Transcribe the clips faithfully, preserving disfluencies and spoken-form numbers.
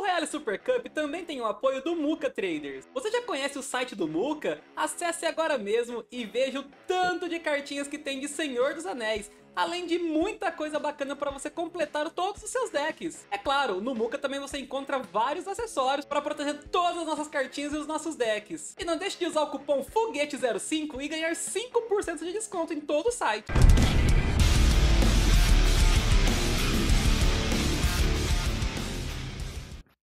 O Royal SuperCup também tem o apoio do Muka Traders. Você já conhece o site do Muka? Acesse agora mesmo e veja o tanto de cartinhas que tem de Senhor dos Anéis, além de muita coisa bacana para você completar todos os seus decks. É claro, no Muka também você encontra vários acessórios para proteger todas as nossas cartinhas e os nossos decks. E não deixe de usar o cupom FUGUETE zero cinco e ganhar cinco por cento de desconto em todo o site.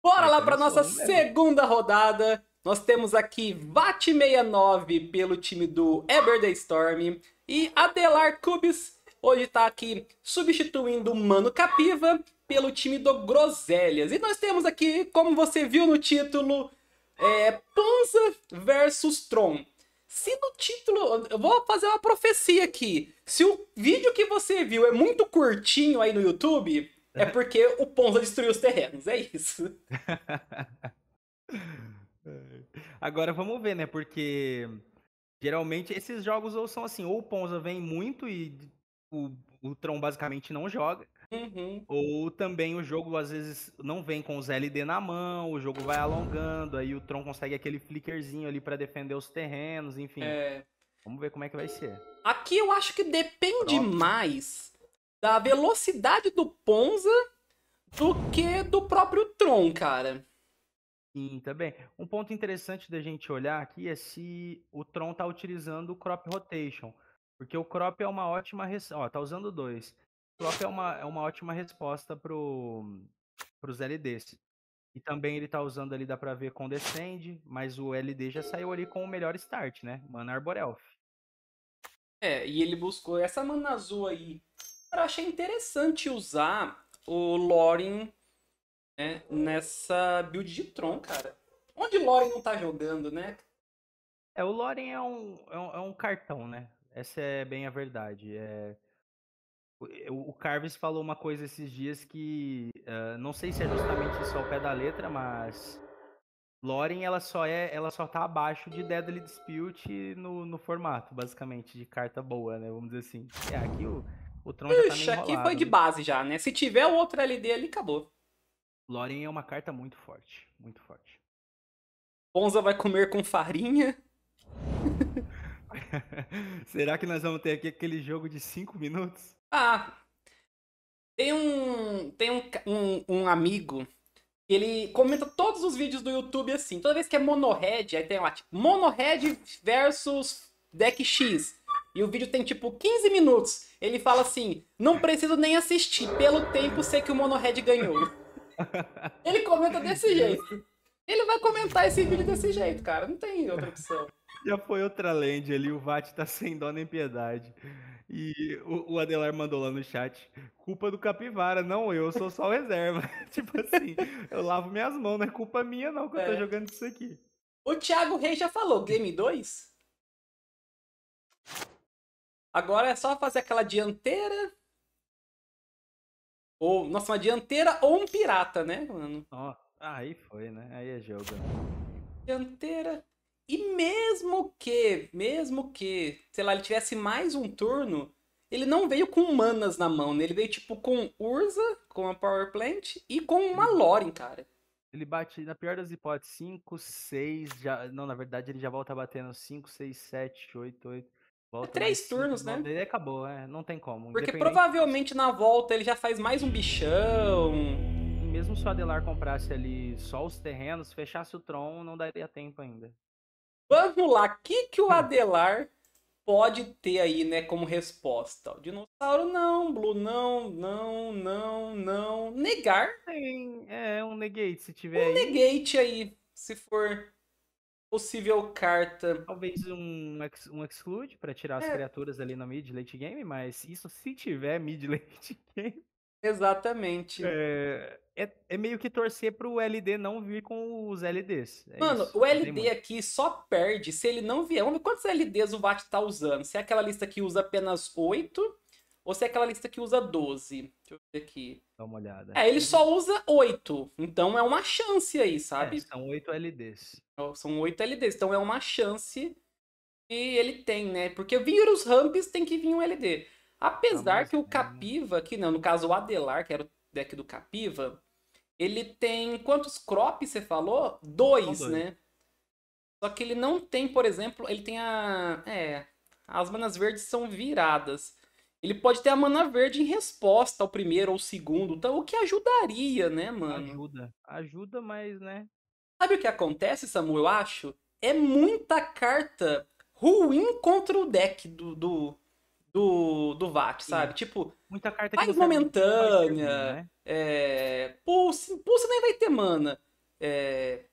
Bora lá para nossa segunda rodada. Nós temos aqui V A T sessenta e nove pelo time do Everdai Storm e Adelar Cubis hoje está aqui substituindo o Mano Capiva pelo time do Groselias. E nós temos aqui, como você viu no título, é, Ponza versus Tron. Se no título... Eu vou fazer uma profecia aqui. Se o vídeo que você viu é muito curtinho aí no YouTube, é porque o Ponza destruiu os terrenos, é isso. Agora vamos ver, né? Porque geralmente esses jogos ou são assim, ou o Ponza vem muito e... O, o Tron basicamente não joga, uhum. Ou também o jogo às vezes não vem com os L D na mão, o jogo vai alongando, aí o Tron consegue aquele flickerzinho ali pra defender os terrenos, enfim. É... Vamos ver como é que vai ser. Aqui eu acho que depende Pronto. mais da velocidade do Ponza do que do próprio Tron, cara. Sim, também. Um ponto interessante da gente olhar aqui é se o Tron tá utilizando o Crop Rotation. Porque o Crop é uma ótima resposta. Ó, tá usando dois. O Crop é uma, é uma ótima resposta pro, pros L Ds. E também ele tá usando ali, dá pra ver, Condescend, mas o L D já saiu ali com o melhor start, né? Mana Arbor Elf. É, e ele buscou essa mana azul aí. Eu achei interessante usar o Loren, né, nessa build de Tron, cara. Onde o Loren não tá jogando, né? É, o Loren é um, é um, é um cartão, né? Essa é bem a verdade. É... O, o Carves falou uma coisa esses dias que... Uh, não sei se é justamente isso ao pé da letra, mas... Loren, ela só, é, ela só tá abaixo de Deadly Dispute no, no formato, basicamente, de carta boa, né? Vamos dizer assim. É, aqui o, o Tron já tá meio enrolado. Aqui foi de base já, né? Se tiver o outro L D ali, acabou. Loren é uma carta muito forte, muito forte. Ponza vai comer com farinha. Será que nós vamos ter aqui aquele jogo de cinco minutos? Ah, tem um tem um, um, um amigo, ele comenta todos os vídeos do YouTube assim, toda vez que é Mono Red, aí tem lá, tipo, Mono Red versus Deck X, e o vídeo tem tipo quinze minutos, ele fala assim, não preciso nem assistir, pelo tempo sei que o Mono Red ganhou. Ele comenta desse jeito, ele vai comentar esse vídeo desse jeito, cara, não tem outra opção. Já foi outra land ali, o V A T tá sem dó nem piedade. E o, o Adelar mandou lá no chat, culpa do Capivara, não eu, sou só reserva. Tipo assim, eu lavo minhas mãos, não é culpa minha não que é. eu tô jogando isso aqui. O Thiago Reis já falou, game dois? Agora é só fazer aquela dianteira. Ou, nossa, uma dianteira ou um pirata, né, mano? Ó, aí foi, né? Aí é jogo. Dianteira... E mesmo que, mesmo que, sei lá, ele tivesse mais um turno, ele não veio com manas na mão, né? Ele veio, tipo, com Urza, com a Power Plant e com uma Loren, cara. Ele bate, na pior das hipóteses, cinco, seis, já... Não, na verdade, ele já volta batendo cinco, seis, sete, oito, oito... Volta é três turnos, cinco, né? Ele acabou, é, não tem como. Porque provavelmente na volta ele já faz mais um bichão... E mesmo se o Adelar comprasse ali só os terrenos, fechasse o Tron, não daria tempo ainda. Vamos lá, o que, que o Adelar pode ter aí, né, como resposta? O dinossauro não, Blue não, não, não, não. Negar? Tem, é, um Negate se tiver um aí. Um Negate aí, se for possível carta. Talvez um, um Exclude para tirar é. as criaturas ali no mid late game, mas isso se tiver mid late game. Exatamente. É, é, é meio que torcer pro L D não vir com os L Ds. É Mano, isso. o L D aqui só perde se ele não vier. Vamos ver quantos L Ds o V A T tá usando. Se é aquela lista que usa apenas oito ou se é aquela lista que usa doze. Deixa eu ver aqui. Dá uma olhada. É, ele só usa oito. Então é uma chance aí, sabe? É, são oito L Ds. São oito L Ds. Então é uma chance que ele tem, né? Porque vir os ramps tem que vir um L D. Apesar que o Capiva, que não, no caso o Adelar, que era o deck do Capiva, Ele tem... Quantos crops você falou? Dois, dois, né? Só que ele não tem, por exemplo... Ele tem a... É... As manas verdes são viradas. Ele pode ter a mana verde em resposta ao primeiro ou segundo. Então, o que ajudaria, né, mano? Ajuda. Ajuda, mas, né... Sabe o que acontece, Samu, eu acho? É muita carta ruim contra o deck do... do... Do, do V A T, sabe? Sim. Tipo, muita carta que mais momentânea. Não vai ter, né? É, Pulse, Pulse nem vai ter mana. É,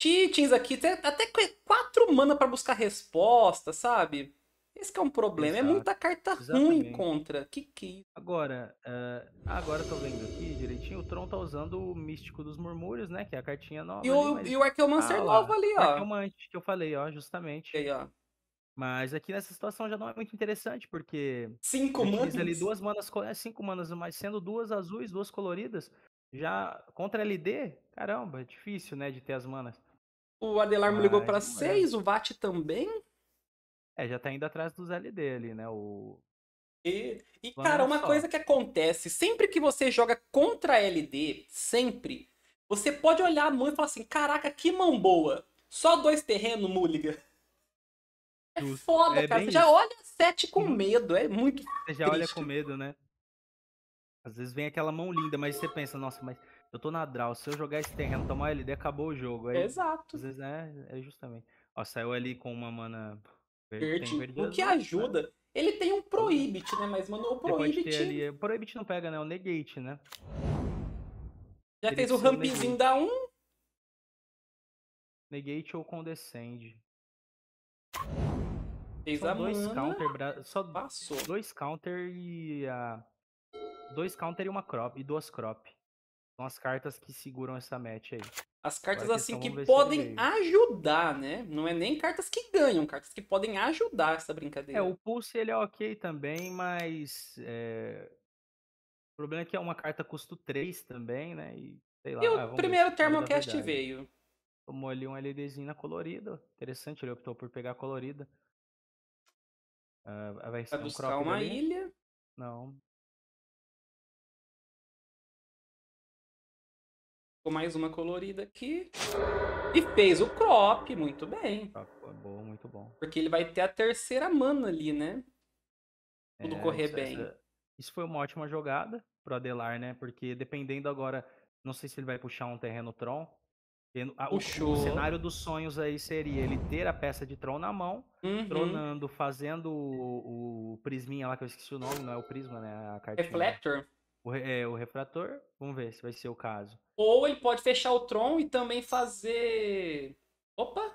Teachings aqui, até quatro mana pra buscar resposta, sabe? Esse que é um problema. Exato. É muita carta Exatamente. ruim contra. Que que... Agora, uh, agora eu tô vendo aqui direitinho, o Tron tá usando o Místico dos Murmúrios, né? Que é a cartinha nova. E o, mas... e o Arqueomancer ah, novo ali, ó. O Arqueomante que eu falei, ó, justamente. E aí, ó. Mas aqui nessa situação já não é muito interessante, porque... Cinco manas? Ali duas manas, cinco manas, mas sendo duas azuis, duas coloridas, já contra L D, caramba, é difícil, né, de ter as manas. O Adelar mas, me ligou pra seis, é. O V A T também? É, já tá indo atrás dos L D ali, né, o... E, e cara, uma só. coisa que acontece, sempre que você joga contra L D, sempre, você pode olhar a mão e falar assim, caraca, que mão boa, só dois terrenos, Mulligan. É foda, é, cara. Você isso. já olha sete com medo. É muito Você já triste. olha com medo, né? Às vezes vem aquela mão linda, mas você pensa, nossa, mas eu tô na draw. Se eu jogar esse terreno, tomar L D, acabou o jogo. Aí, Exato. Às vezes, né? É justamente. Ó, saiu ali com uma mana verde. verde o que azul, ajuda. Né? Ele tem um Prohibit, né? Mas, mano, o Prohibit... Ali... O Prohibit não pega, né? O Negate, né? Já Ele fez o rampzinho da um. Um... Negate ou Condescend. Só dois, counter, só passou. dois counter e a uh, dois counter e uma crop e duas crop. São as cartas que seguram essa match aí. As cartas Agora assim que podem ajudar, né? Não é nem cartas que ganham, cartas que podem ajudar essa brincadeira. É, o Pulse ele é ok também, mas é... o problema é que é uma carta custo três também, né? E, sei lá, e o primeiro Termocast veio. Tomou ali um LDzinho na colorida. Interessante, ele optou por pegar a colorida. Uh, vai ser um buscar uma ali. ilha. Não. Ficou mais uma colorida aqui. E fez o crop, muito bem. Crop, bom, muito bom. Porque ele vai ter a terceira mana ali, né? Tudo é, correr isso, bem. Essa, isso foi uma ótima jogada pro Adelar, né? Porque dependendo agora, não sei se ele vai puxar um terreno Tron. Ah, o, o cenário dos sonhos aí seria ele ter a peça de Tron na mão, uhum. tronando, fazendo o, o prisminha lá, que eu esqueci o nome, não é o prisma, né? A cartinha, Reflector. Né? O, é, o refrator, vamos ver se vai ser o caso. Ou ele pode fechar o Tron e também fazer... Opa!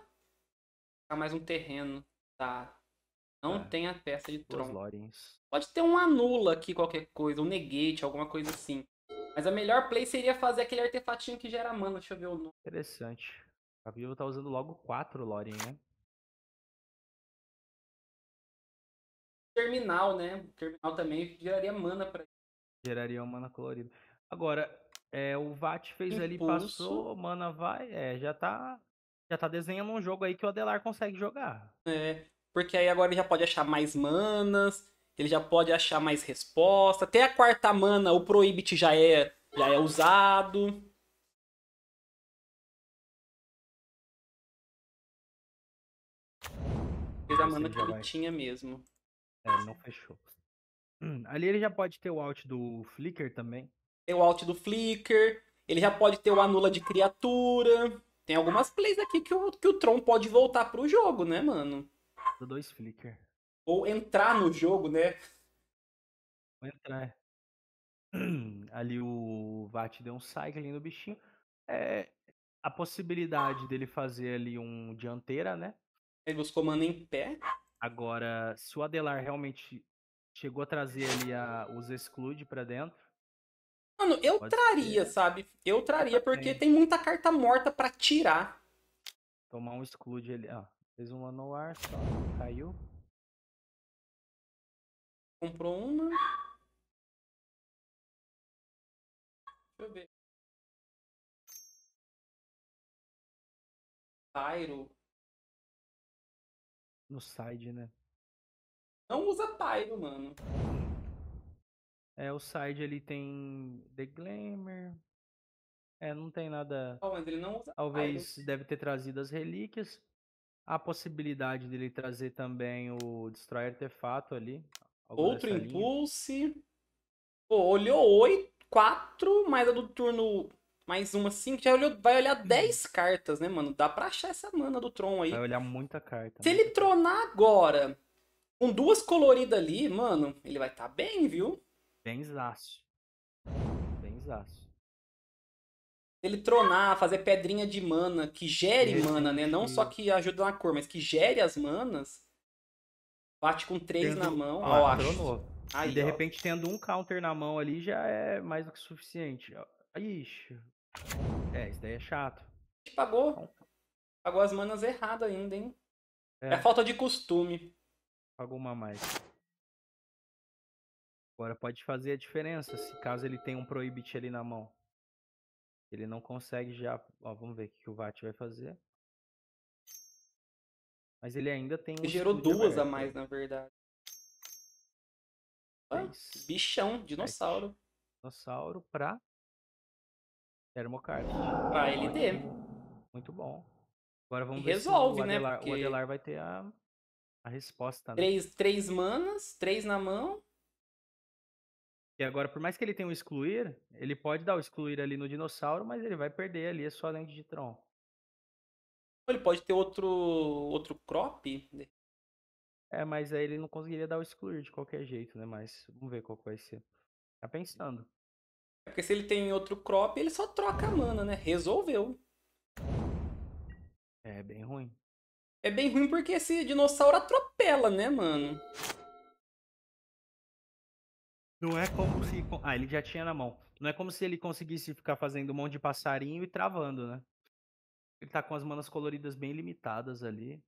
Ah, mais um terreno, tá. Não é. tem a peça de Tron. Pode ter um anula aqui, qualquer coisa, um negate, alguma coisa assim. Mas a melhor play seria fazer aquele artefatinho que gera mana, deixa eu ver o nome. Interessante. A Vivo tá usando logo quatro Loren, né? Terminal, né? Terminal também geraria mana pra... Geraria uma mana colorida. Agora, é, o V A T fez Impulso. ali, passou, mana vai, é, já tá... Já tá desenhando um jogo aí que o Adelar consegue jogar. É, porque aí agora ele já pode achar mais manas... Ele já pode achar mais resposta. Até a quarta mana, o Prohibit já é, já é usado. Fez a mana que ele vai. tinha mesmo. É, não fechou. Hum, ali ele já pode ter o out do Flicker também. Tem o out do Flicker. Ele já pode ter o anula de criatura. Tem algumas plays aqui que o, que o Tron pode voltar pro jogo, né, mano? Dois Flicker. Ou entrar no jogo, né? Vou entrar. Ali o V A T deu um cycling no bichinho. É, a possibilidade dele fazer ali um dianteira, né? Ele buscou mana em pé. Agora, se o Adelar realmente chegou a trazer ali a, os Exclude pra dentro... Mano, eu traria, ser. sabe? Eu traria, eu porque tem muita carta morta pra tirar. Tomar um Exclude ali, ó. Fez um no ar, só caiu. Comprou uma. Deixa eu ver. Pyro. No side, né? Não usa Pyro, mano. É, o side ele tem The Glamour. É, não tem nada... Oh, mas ele não usa... Talvez ah, ele... deve ter trazido as relíquias. A possibilidade dele trazer também o Destrói Artefato ali. Outro Impulse. Pô, olhou oito, quatro, mais a do turno... Mais uma cinco, já olhou, vai olhar dez cartas, né, mano? Dá pra achar essa mana do Tron aí. Vai olhar muita carta. Se ele tronar agora, com duas coloridas ali, mano, ele vai tá bem, viu? Bem zaço. Bem zaço. Se ele tronar, fazer pedrinha de mana, que gere Esse mana, né? Não só que ajuda na cor, mas que gere as manas. Bate com três na mão, ó, eu acho. Aí, e de ó. repente, tendo um counter na mão ali, já é mais do que suficiente, ó. Ixi. É, isso daí é chato. Pagou. Pagou as manas errado ainda, hein? É. é falta de costume. Pagou uma a mais. Agora pode fazer a diferença, se caso ele tem um Prohibit ali na mão. Ele não consegue já... Ó, vamos ver o que o V A T vai fazer. Mas ele ainda tem... Ele gerou duas a mais, na verdade. Ah, bichão, dinossauro. Dinossauro pra... Termocard. Pra L D. Muito bom. Agora vamos e ver resolve, se o Adelar, né? Porque... o Adelar vai ter a, a resposta. Né? Três, três manas, três na mão. E agora, por mais que ele tenha um excluir, ele pode dar o excluir ali no dinossauro, mas ele vai perder ali a sua lente de Tron. Ele pode ter outro, outro crop. É, mas aí ele não conseguiria dar o excluir de qualquer jeito, né? Mas vamos ver qual que vai ser. Tá pensando. Porque se ele tem outro crop, ele só troca a mana, né? Resolveu. É bem ruim. É bem ruim porque esse dinossauro atropela, né, mano? Não é como se... Ah, ele já tinha na mão. Não é como se ele conseguisse ficar fazendo um monte de passarinho e travando, né? Ele tá com as manas coloridas bem limitadas ali.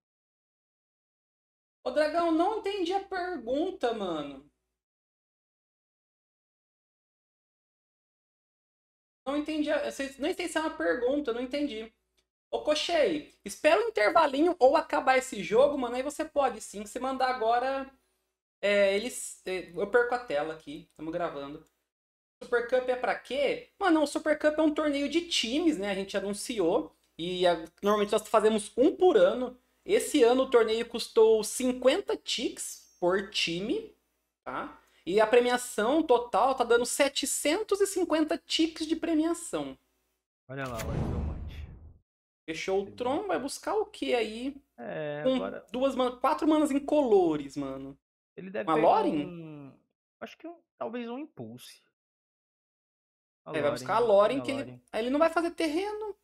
Ô, Dragão, não entendi a pergunta, mano. Não entendi, nem sei se é uma pergunta, não entendi. Ô, Cochei, espera um intervalinho ou acabar esse jogo, mano, aí você pode sim. Se mandar agora, é, eles, é, eu perco a tela aqui, estamos gravando. SuperCup é pra quê? Mano, o SuperCup é um torneio de times, né, a gente anunciou. E a, normalmente nós fazemos um por ano. Esse ano o torneio custou cinquenta ticks por time, tá? E a premiação total tá dando setecentos e cinquenta ticks de premiação. Olha lá, o Arqueomante. Fechou o Tron, vai buscar o que aí? É, um, agora... duas man... Quatro manas incolores, mano. Ele deve Uma Loren? Um... Acho que um... talvez um Impulse. A é, Loren, vai buscar a Loren, que Loren. Ele... Aí ele não vai fazer terreno.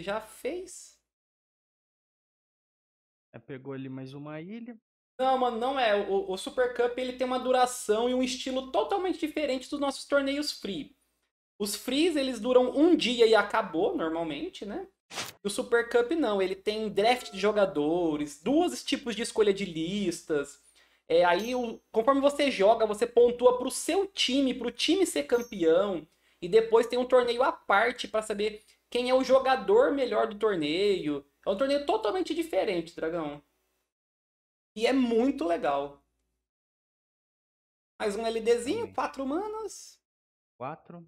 Já fez. Pegou ali mais uma ilha. Não, mano, não é. O, o Super Cup, ele tem uma duração e um estilo totalmente diferente dos nossos torneios free. Os frees, eles duram um dia e acabou, normalmente, né? E o Super Cup, não. Ele tem draft de jogadores, dois tipos de escolha de listas. É, aí, o, conforme você joga, você pontua pro seu time, pro time ser campeão. E depois tem um torneio à parte para saber quem é o jogador melhor do torneio. É um torneio totalmente diferente, Dragão. E é muito legal. Mais um LDzinho, quatro manas. Quatro.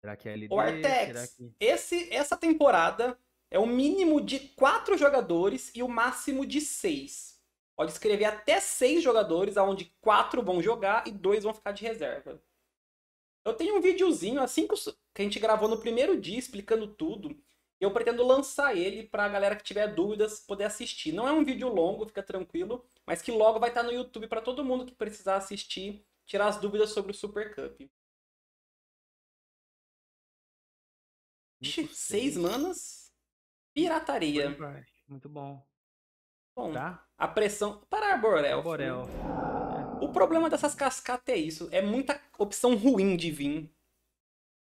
Será que é L D? O Artex. Que... Esse, essa temporada é o mínimo de quatro jogadores e o máximo de seis. Pode escrever até seis jogadores, onde quatro vão jogar e dois vão ficar de reserva. Eu tenho um videozinho assim que a gente gravou no primeiro dia explicando tudo. Eu pretendo lançar ele pra galera que tiver dúvidas poder assistir. Não é um vídeo longo, fica tranquilo, mas que logo vai estar no YouTube pra todo mundo que precisar assistir, tirar as dúvidas sobre o Super Cup. Ixi, seis manas. Pirataria. Muito bom. Bom, tá. A pressão... Para a Arbor Elf. Arbor Elf. O problema dessas cascatas é isso. É muita opção ruim de vir.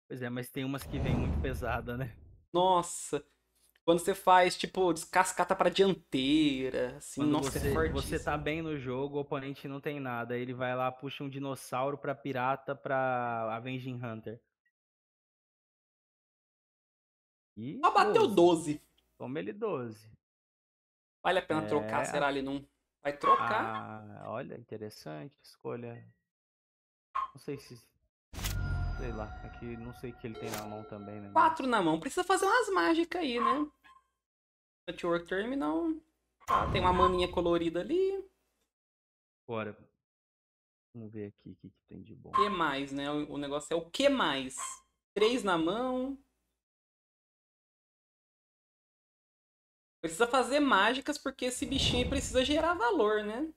Pois é, mas tem umas que vem muito pesada, né? Nossa, quando você faz, tipo, descascata pra dianteira, assim, quando nossa, você, é fortíssimo. Você tá bem no jogo, o oponente não tem nada, ele vai lá, puxa um dinossauro pra pirata, pra Avenging Hunter. E só bateu doze. Toma ele doze. Vale a pena é... trocar, será ali não? Vai trocar. Ah, olha, interessante, escolha. Não sei se... Sei lá, aqui não sei o que ele tem na mão também, né? Quatro na mão, precisa fazer umas mágicas aí, né? Network Terminal. Tá, tem uma maninha colorida ali. Bora. Vamos ver aqui o que, que tem de bom. O que mais, né? O, o negócio é o que mais? Três na mão. Precisa fazer mágicas porque esse bichinho aí precisa gerar valor, né?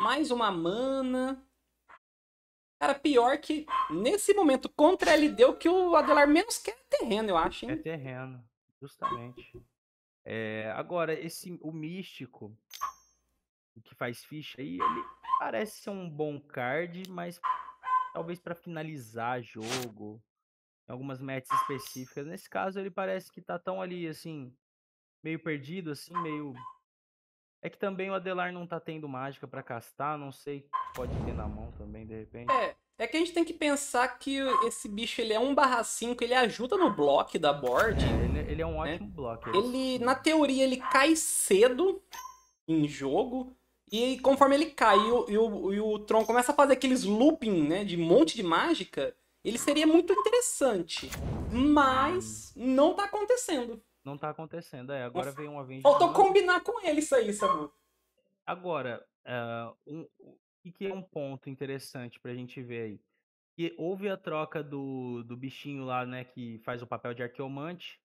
Mais uma mana. Cara, pior que nesse momento contra a L D, o que o Adelar menos quer é terreno, eu acho, hein? É terreno, justamente. É, agora, esse, o místico, o que faz ficha aí, ele parece ser um bom card, mas talvez para finalizar jogo, em algumas metas específicas. Nesse caso, ele parece que tá tão ali, assim, meio perdido, assim, meio... É que também o Adelar não tá tendo mágica pra castar, não sei, pode ter na mão também, de repente. É, é que a gente tem que pensar que esse bicho, ele é um barra cinco, ele ajuda no bloco da board. É, ele, ele é um ótimo, né? Bloco. Ele, na teoria, ele cai cedo em jogo, e conforme ele cai e o, e o, e o Tron começa a fazer aqueles looping, né, de monte de mágica, ele seria muito interessante, mas não tá acontecendo. Não tá acontecendo, é. Agora nossa, veio uma vez... Faltou combinar com ele isso aí, Samu. Agora, uh, um, o que é um ponto interessante pra gente ver aí? Que houve a troca do, do bichinho lá, né, que faz o papel de arqueomante.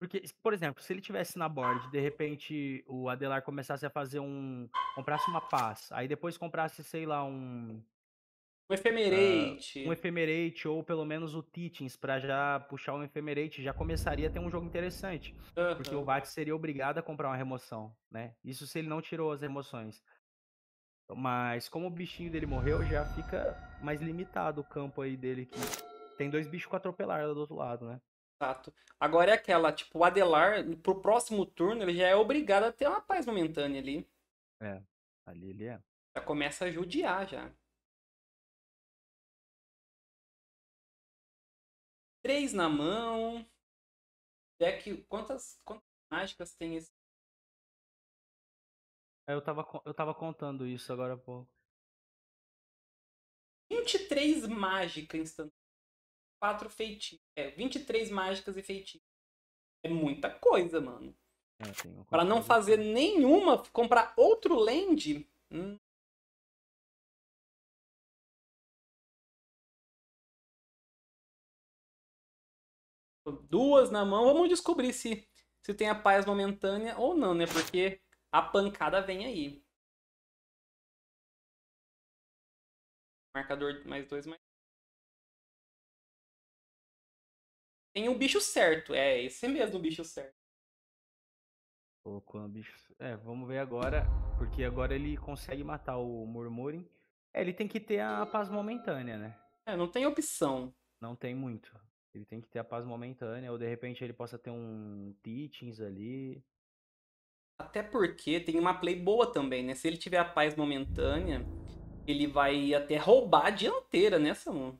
Porque, por exemplo, se ele tivesse na board, de repente o Adelar começasse a fazer um... Comprasse uma paz, aí depois comprasse, sei lá, um... Um Efemerate. Uh, um Efemerate, ou pelo menos o Teachings, pra já puxar um Efemerate, já começaria a ter um jogo interessante. Uhum. Porque o V A T seria obrigado a comprar uma remoção, né? Isso se ele não tirou as remoções. Mas como o bichinho dele morreu, já fica mais limitado o campo aí dele. Que tem dois bichos com atropelar lá do outro lado, né? Exato. Agora é aquela, tipo, o Adelar, pro próximo turno, ele já é obrigado a ter uma paz momentânea ali. É, ali ele é. Já começa a judiar, já. Três na mão. Deck, quantas, quantas mágicas tem esse? É, eu, tava, eu tava contando isso agora há pouco. vinte e três mágicas instantâneas. quatro feitiços. É, vinte e três mágicas e feitiços. É muita coisa, mano. É, tem pra não fazer nenhuma, comprar outro land... Hum. Duas na mão, vamos descobrir se, se tem a paz momentânea ou não, né? Porque a pancada vem aí. Marcador mais dois, mais... Tem o bicho certo, é esse mesmo o bicho certo. Colocou um bicho... É, vamos ver agora, porque agora ele consegue matar o Mormorim. É, ele tem que ter a paz momentânea, né? É, não tem opção. Não tem muito. Ele tem que ter a paz momentânea, ou de repente ele possa ter um Teachings ali. Até porque tem uma play boa também, né? Se ele tiver a paz momentânea, ele vai até roubar a dianteira, né, Samu?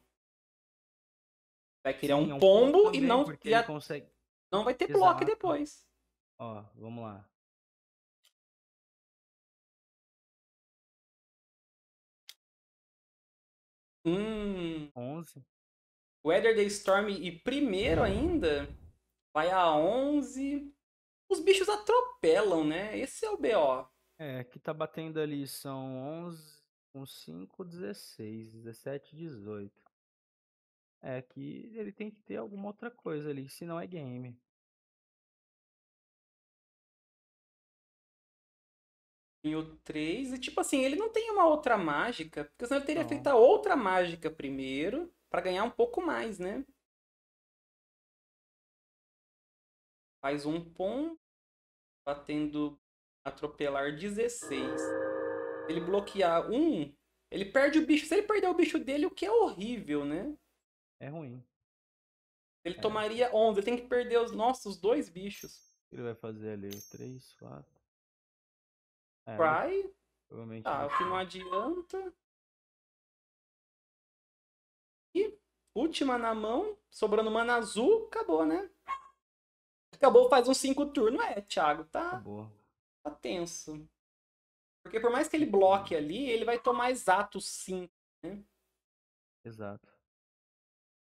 Vai criar Sim, um, é um pombo também, e não e a... consegue... não vai ter bloco depois. Ó, vamos lá. Hum... onze. Weatherday Storm e primeiro ainda, vai a onze. Os bichos atropelam, né? Esse é o B O. É, que tá batendo ali são onze, com cinco, dezesseis, dezessete, dezoito. É que ele tem que ter alguma outra coisa ali, senão é game. E o três, e tipo assim, ele não tem uma outra mágica, porque senão ele teria não. feito a outra mágica primeiro. Pra ganhar um pouco mais, né? Faz um ponto. Batendo atropelar dezesseis. Ele bloquear um, ele perde o bicho. Se ele perder o bicho dele, o que é horrível, né? É ruim. Ele é. Tomaria onze. Ele tem que perder os nossos dois bichos. Ele vai fazer ali três, quatro. É, Cry. Provavelmente tá, o que não adianta. Última na mão, sobrando mana azul, acabou, né? Acabou, faz uns cinco turnos. É, Thiago, tá, acabou. Tá tenso. Porque por mais que ele bloque ali, ele vai tomar exato cinco, né? Exato.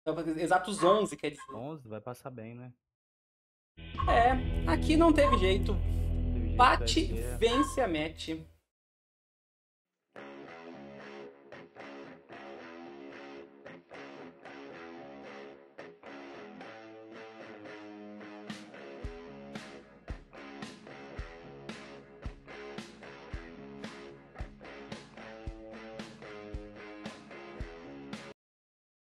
Então, exatos onze, quer dizer. onze, vai passar bem, né? É, aqui não teve jeito. Bate, vence a match.